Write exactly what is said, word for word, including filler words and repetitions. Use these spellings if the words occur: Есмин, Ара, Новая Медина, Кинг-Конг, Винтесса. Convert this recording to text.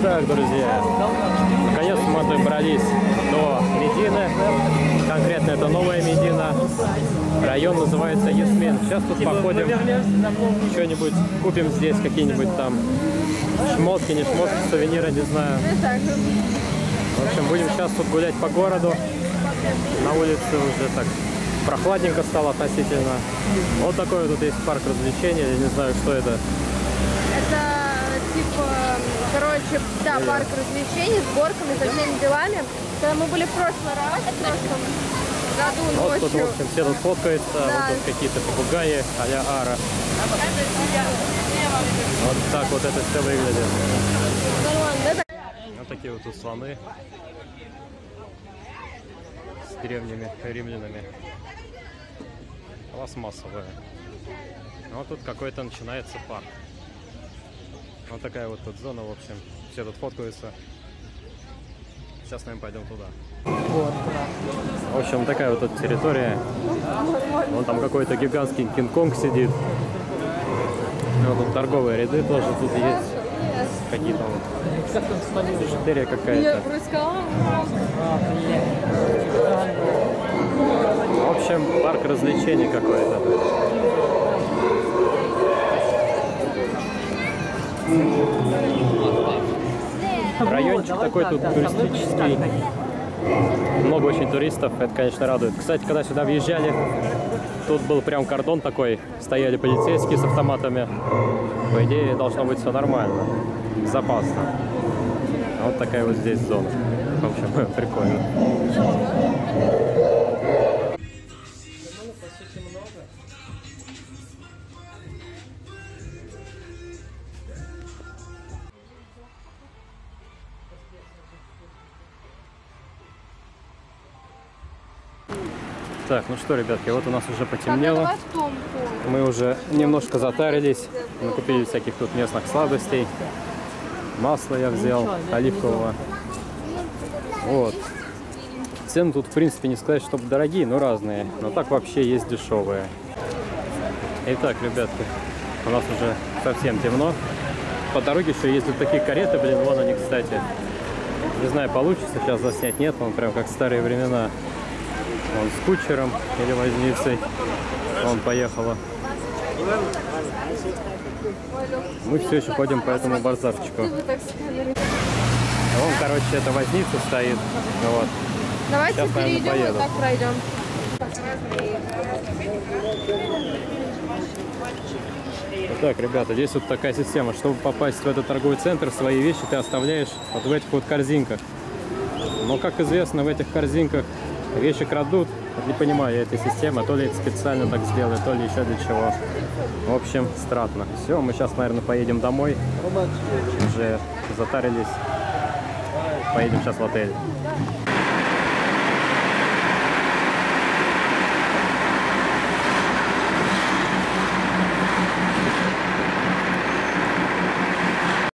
Итак, друзья, наконец мы добрались до Медины. Конкретно это Новая Медина. Район называется Есмин. Сейчас тут походим, что-нибудь купим здесь, какие-нибудь там шмотки, не шмотки, сувениры, не знаю. В общем, будем сейчас тут гулять по городу. На улице уже так прохладненько стало относительно. Вот такой вот тут есть парк развлечений. Я не знаю, что это. Это типа, короче, да, yeah. парк развлечений с горками, со всеми делами. Когда мы были в прошлый раз, в прошлом году ночью. Вот тут, в общем, все тут фоткаются, да. Вот тут какие-то попугаи а-ля Ара. Вот так вот это все выглядит. Вот такие вот тут слоны. С древними римлянами. Пластмассовая. Вот тут какой-то начинается парк. Вот такая вот тут зона, в общем. Все тут фоткаются. Сейчас с нами пойдем туда. В общем, такая вот тут территория. Вон там какой-то гигантский Кинг-Конг сидит. Вот тут торговые ряды тоже тут есть. Какие-то вот бижутерия какая-то. В общем, парк развлечений какой-то. Райончик такой тут туристический. Много очень туристов, это, конечно, радует. Кстати, когда сюда въезжали, тут был прям кордон такой, стояли полицейские с автоматами. По идее, должно быть все нормально, безопасно. Вот такая вот здесь зона. В общем, прикольно. Так, ну что, ребятки, вот у нас уже потемнело. Мы уже немножко затарились. Мы купили всяких тут местных сладостей. Масло я взял, оливкового. Вот. Цены тут, в принципе, не сказать, чтобы дорогие, но разные. Но так вообще есть дешевые. Итак, ребятки, у нас уже совсем темно. По дороге еще ездят такие кареты, блин, вон они, кстати. Не знаю, получится сейчас заснять, нет, он прям как в старые времена. Он с кучером или возницей. Он поехала. Мы все еще ходим по этому базарчику. Вон, короче, эта возница стоит. Вот. Давайте сейчас, наверное, перейдем поеду. И так пройдем. Итак, ребята, здесь вот такая система. Чтобы попасть в этот торговый центр, свои вещи ты оставляешь вот в этих вот корзинках. Но, как известно, в этих корзинках вещи крадут, не понимаю я этой системы, то ли это специально так сделали, то ли еще для чего. В общем, стратно. Все, мы сейчас, наверное, поедем домой. Уже затарились. Поедем сейчас в отель.